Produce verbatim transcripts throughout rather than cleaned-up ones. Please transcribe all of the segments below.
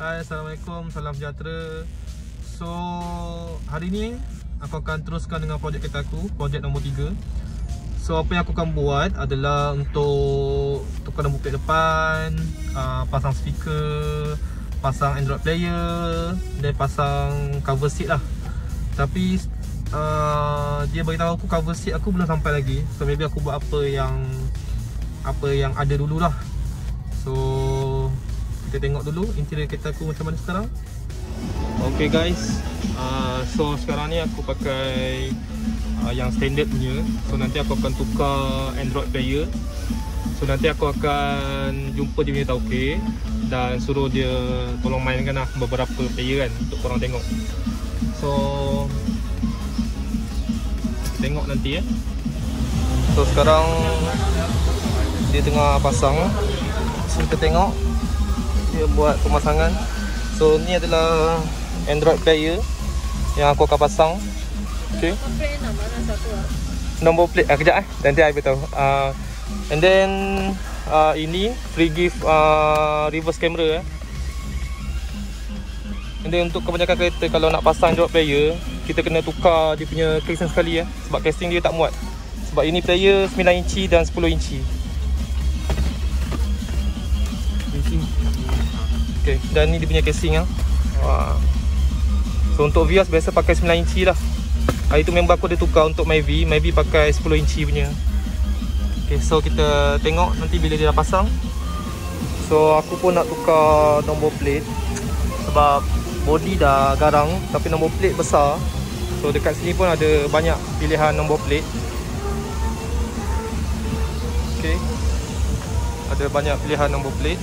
Hai, Assalamualaikum, salam sejahtera. So, hari ni aku akan teruskan dengan projek kereta aku, projek nombor tiga. So, apa yang aku akan buat adalah untuk tukar nombor plate depan, uh, pasang speaker, pasang Android player dan pasang cover seat lah. Tapi uh, dia beritahu aku cover seat aku belum sampai lagi. So, maybe aku buat apa yang apa yang ada dululah. So, kita tengok dulu interior kereta aku macam mana sekarang. Ok guys, uh, so sekarang ni aku pakai uh, yang standard punya. So nanti aku akan tukar Android player. So nanti aku akan jumpa dia punya tauke dan suruh dia tolong mainkan lah beberapa player kan, untuk korang tengok. So tengok nanti ya. So sekarang dia tengah pasang. So kita tengok dia buat pemasangan. So ni adalah Android player yang aku akan pasang. Okay, nombor plate, ah, kejap eh, nanti I beritahu. uh, And then uh, ini free gift uh, reverse camera eh. And then untuk kebanyakan kereta kalau nak pasang Android player, kita kena tukar dia punya casing sekali eh, sebab casing dia tak muat. Sebab ini player sembilan inci dan sepuluh inci. Okay, dan ni dia punya casing lah. Wah. So untuk Vios biasa pakai sembilan inci lah. Hari tu member aku dia tukar untuk Myvi, Myvi pakai sepuluh inci punya. Okay, so kita tengok nanti bila dia dah pasang. So aku pun nak tukar nombor plate sebab body dah garang tapi nombor plate besar. So dekat sini pun ada banyak pilihan nombor plate. Okay, ada banyak pilihan nombor plate,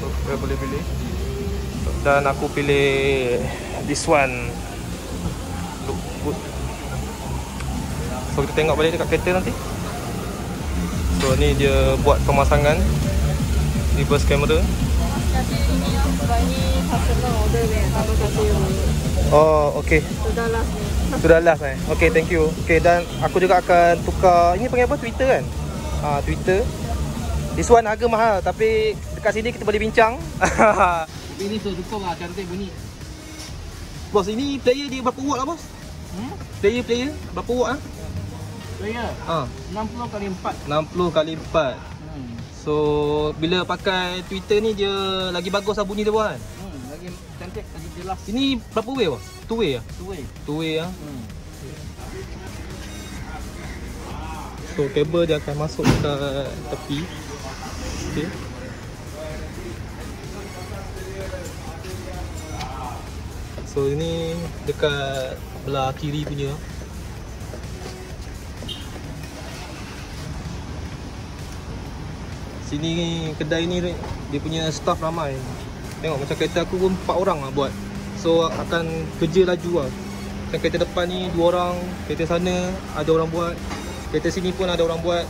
so kita boleh pilih. Dan aku pilih this one, look good. So kita tengok balik dekat kereta nanti. So ni dia buat pemasangan reverse camera. Oh ok, sudah last ni. Sudah last eh, ok thank you. Ok, dan aku juga akan tukar, ini panggil apa, Twitter kan? Ah, Twitter. This one harga mahal tapi dekat sini kita boleh bincang. Tapi ni so dukung lah, cantik bunyi. Bos, ini player dia berapa watt lah bos? Hmm? Player player berapa watt lah? Player? Ha. enam puluh kali empat. enam puluh kali empat. Hmm. So bila pakai Twitter ni dia lagi bagus lah bunyi dia buat kan? Hmm, lagi cantik, lagi jelas. Ini berapa way bos? two way lah? two way. two way lah. Hmm. So kabel dia akan masuk ke tepi. Okay. So ini dekat belah kiri punya. Sini kedai ni dia punya staff ramai. Tengok macam kereta aku pun empat orang lah buat. So akan kerja laju lah. Macam kereta depan ni dua orang, kereta sana ada orang buat, kereta sini pun ada orang buat.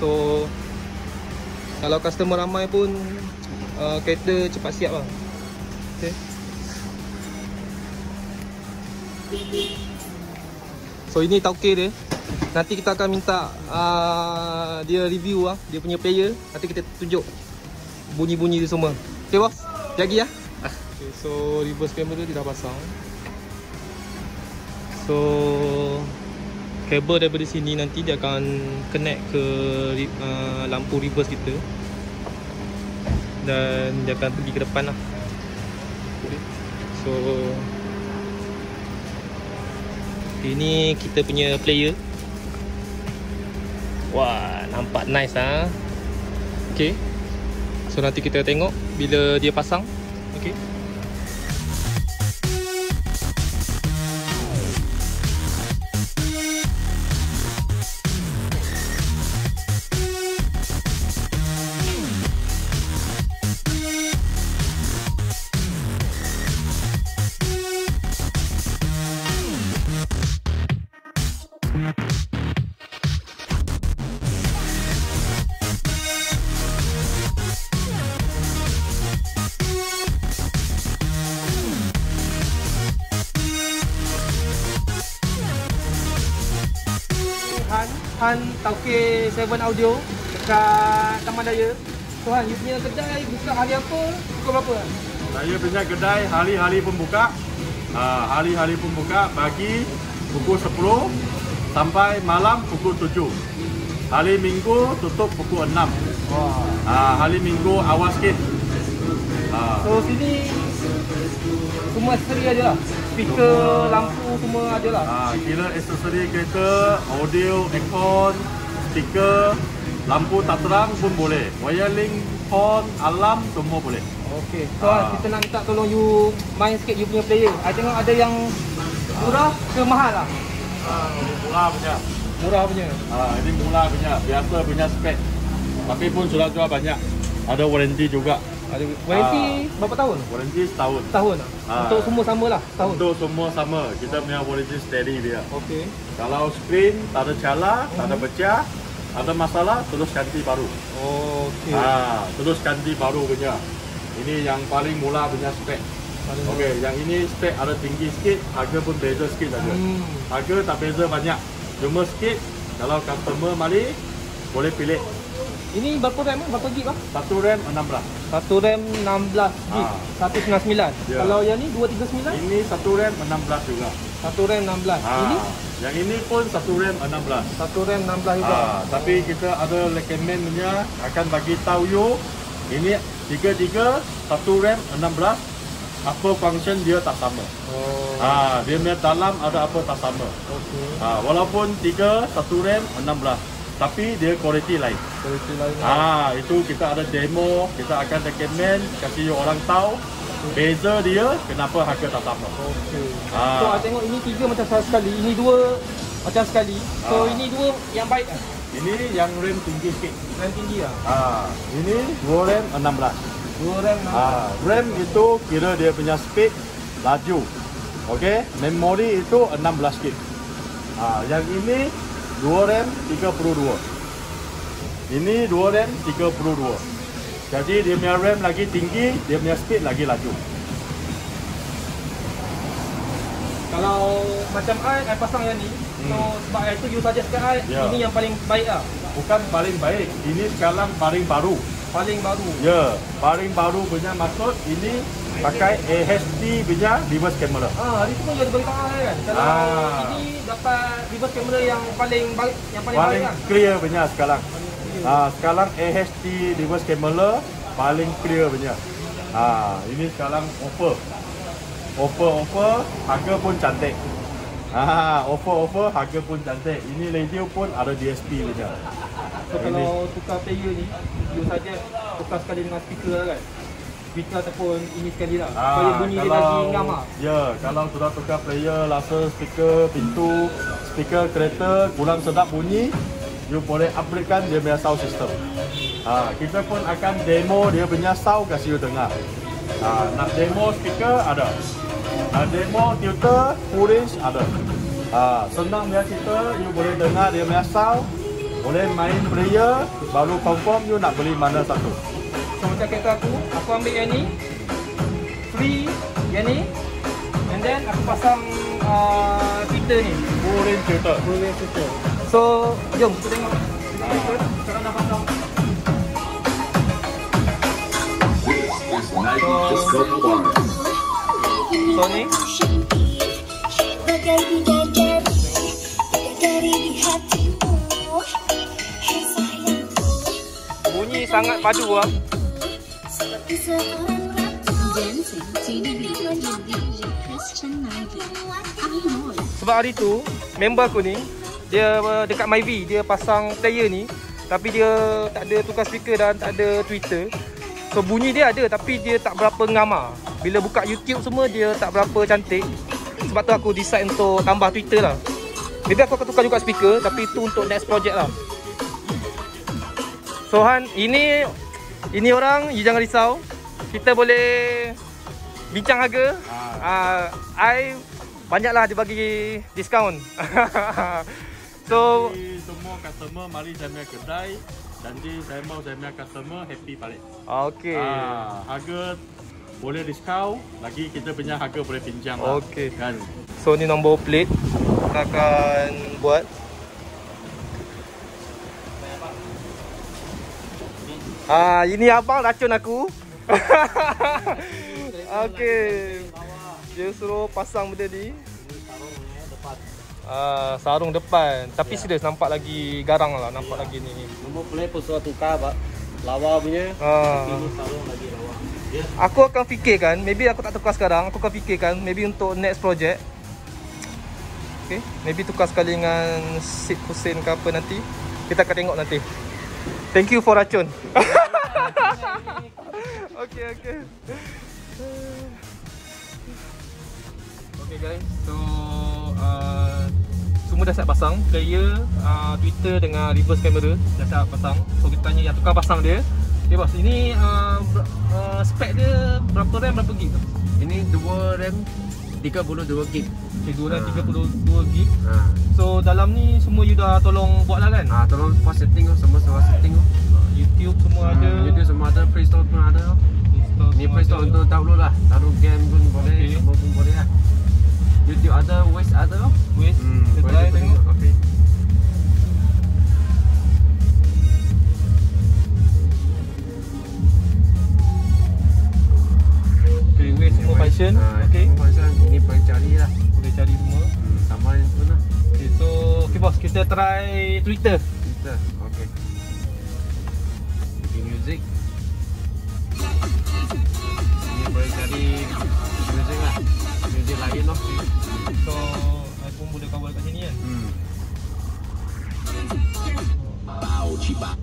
So kalau customer ramai pun uh, kereta cepat siap lah. Okay. So ini tauke dia. Nanti kita akan minta uh, dia review lah dia punya player. Nanti kita tunjuk bunyi-bunyi dia semua. Okay bos, jagi lah. Okay, so reverse camera dia dah pasang. So kabel daripada sini nanti dia akan connect ke uh, lampu reverse kita. Dan dia akan pergi ke depan lah. Okay. So ini kita punya player. Wah, nampak nice lah. Okay, so nanti kita tengok bila dia pasang. Okay. Han tauke seven Audio dekat Taman Daya. So Han, you punya kedai buka hari apa? Pukul berapa? Saya punya kedai hari-hari pembuka, hari-hari uh, pembuka pagi pukul sepuluh sampai malam pukul tujuh. Hari Minggu tutup pukul enam. Wow. Uh, hari Minggu awal sikit. Uh. So sini semua aksesori ada lah. Speaker, semua, lampu semua ada lah. Uh, kira aksesori kereta, audio, aircon, speaker, lampu tak terang pun boleh. Wiring, horn, alarm semua boleh. Okey. So uh. kita nak minta tolong you main sikit you punya player. I tengok ada yang murah ke mahal lah? Uh, murah punya. Murah punya. Ah, ini murah punya, biasa punya spek. Tapi pun sudah jual banyak. Ada warranty juga. Ada warranty ah, berapa tahun? Warranty setahun. Setahun. Ah. Untuk semua samalah, setahun. Untuk semua sama. Kita punya warranty steady dia. Okey. Kalau screen tak ada celah, hmm. tak ada pecah, ada masalah terus ganti baru. Okey. Ah, terus ganti baru punya. Ini yang paling murah punya spek. Okey, yang ini spek ada tinggi sikit, harga pun beza sikit saja. Hmm. Harga tak beza banyak. Cuma sikit, kalau customer mari, boleh pilih. Ini berapa RAM? Berapa gig bang? Satu RAM enam belas. Satu RAM enam belas gig. Ha. seratus sembilan puluh sembilan. Yeah. Kalau yang ni dua ratus tiga puluh sembilan? Ini satu RAM enam belas juga. Satu RAM enam belas. Ha. Ini? Yang ini pun satu RAM enam belas. Satu RAM enam belas juga. Ha. Tapi kita ada recommend punya, akan bagi tahu you. Ini tiga tiga, satu RAM enam belas. Apa function dia tak sama. Oh. Ha, dia punya dalam ada apa tak sama. Okay. Ha, walaupun tiga, satu RAM enam belas. Tapi dia kualiti lain. Kualiti lain. Ha, itu kita ada demo, kita akan recommend, kasih orang tahu beza dia, kenapa harga tak sama. Okey. Ha. So, saya tengok ini tiga macam sekali, ini dua macam sekali. So, ha. ini dua yang baik. Ini yang RAM tinggi sikit. RAM tinggi lah. Ha. Ini dua RAM enam belas. RAM, ah, RAM itu kira dia punya speed laju. Okey, memori itu enam belas gig. Ah, yang ini dua RAM tiga puluh dua. Ini dua RAM tiga puluh dua. Jadi dia punya RAM lagi tinggi, dia punya speed lagi laju. Kalau macam I, I pasang yang ni. So hmm. sebab itu you suggestkan I, yeah. ini yang paling baik lah. Bukan paling baik, ini sekarang paling baru. Paling baru. Ya, yeah, paling baru punya maksud ini pakai A H T punya reverse camera. Ah, hari tu ada berita kan. Kalau ah. ini dapat reverse camera yang paling baik, yang paling, paling baik, clear kan? Punya sekarang. Ah, sekarang A H T reverse camera paling clear punya. Ah, ini sekarang offer. Offer-offer harga pun cantik. Ah, offer-offer harga pun cantik. Ini radio pun ada D S P punya. So kalau tukar player ni, you saja tukar sekali dengan speaker lah kan? Speaker ataupun ini sekali lah. Aa, Supaya bunyi kalau, dia lagi ngam lah. Ya, kalau sudah tukar player, laser, speaker, pintu, speaker, kereta, kurang sedap bunyi, you boleh upgradekan dia punya sound system. Aa, kita pun akan demo dia punya sound kasih you dengar. Aa, nak demo speaker ada. Nak demo tutor, full range ada. Aa, senang dia kita, you boleh dengar dia punya sound. Boleh main player, baru confirm you nak beli mana satu. So macam kereta aku, aku ambil yang ni free, yang ni. And then aku pasang uh, filter ni, full range filter. Full range filter. So, jom kita tengok filter, sekarang dah pasang. So, so ni sangat padu ah. Seperti seorang sebab hari tu member aku ni dia dekat MyV dia pasang player ni tapi dia tak ada tukar speaker dan tak ada tweeter. So bunyi dia ada tapi dia tak berapa ngam. Bila buka YouTube semua dia tak berapa cantik. Sebab tu aku decide untuk tambah tweeter lah. Maybe aku akan tukar juga speaker tapi itu untuk next project lah. So Han, ini ini orang, you jangan risau. Kita boleh bincang harga. Ah, uh, I banyaklah dia bagi diskaun. So jadi, semua customer mari saya punya kedai, janji saya mau saya punya customer happy balik. Okey. Uh, harga boleh diskaun, lagi kita punya harga boleh pinjam. Okey. Lah, kan? So ni nombor plate kita akan buat. Ah, ini abang racun aku. Okey. Justru pasang benda ni. Sarungnya depan. Uh, sarung depan. Tapi yeah. Serius nampak lagi garang lah. Nampak yeah. lagi ni. Nombor plate pun sudah tukar pak. Lawa punya. Uh. Ini sarung lagi lawa. Yeah. Aku akan fikirkan. Maybe aku tak tukar sekarang. Aku akan fikirkan. Maybe untuk next project. Okay. Maybe tukar sekali dengan Sid Hussein ke apa nanti. Kita akan tengok nanti. Thank you for racun. Okay, okay. Okay guys, so uh, semua dah siap pasang. Player, uh, Twitter dengan reverse camera dah siap pasang. So kita tanya yang tukar pasang dia. Okay bos, ini uh, uh, spek dia berapa RAM, berapa gig tu? Ini dua RAM tiga puluh dua gig. Okay, dua RAM ha. tiga puluh dua gig. Ha. So dalam ni semua you dah tolong buat lah kan? Ah, tolong post setting tu, semua semua setting tu. YouTube semua ada. Hmm, YouTube semua ada, Playstore pun ada. Playstore ni Playstore untuk download lah. Taruh game pun boleh, okay. semua pun boleh lah. YouTube ada, Waze ada. Waze, hmm, kita try tengok. Okay. Okay, Waze semua function. Ha, okay. Function ni boleh cari lah. Boleh cari semua. Hmm, sama yang tu lah. Okay, so okay bos, kita try Twitter. Twitter, okay. Music. Ini boleh cari music lah. Music lain loh. So aku boleh kawal kat sini kan. Hmm. Bau ciba.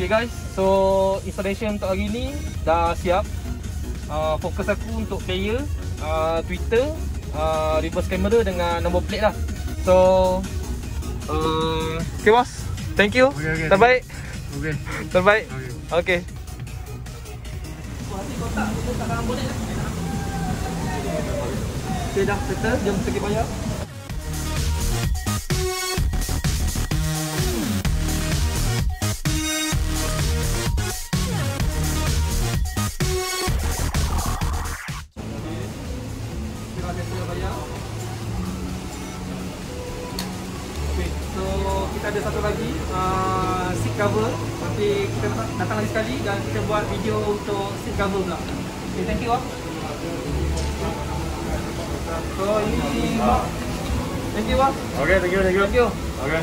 Okay guys, so installation untuk hari ni dah siap. uh, Fokus aku untuk player, uh, Twitter, uh, reverse camera dengan nombor plate lah. So uh, okay bos, thank you, okay, okay, terbaik okay. Terbaik okay. Okay dah settle, jom pergi bayar. Ada satu lagi uh, seat cover, nanti kita datang lagi sekali dan kita buat video untuk seat cover pula. Okay, thank you. So ini ah. Thank you. Okay, thank you, thank you, thank you. Okay.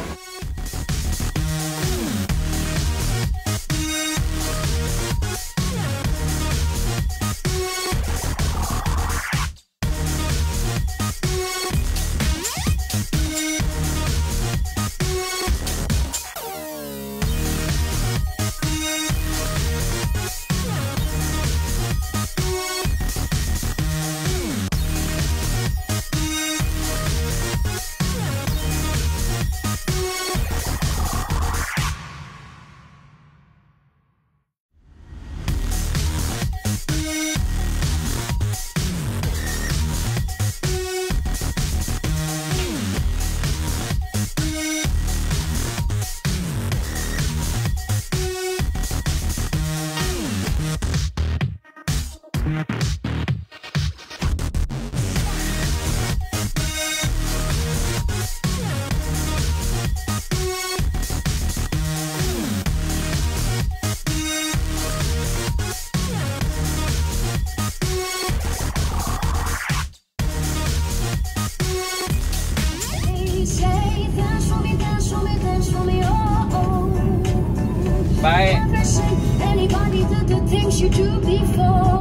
Bye.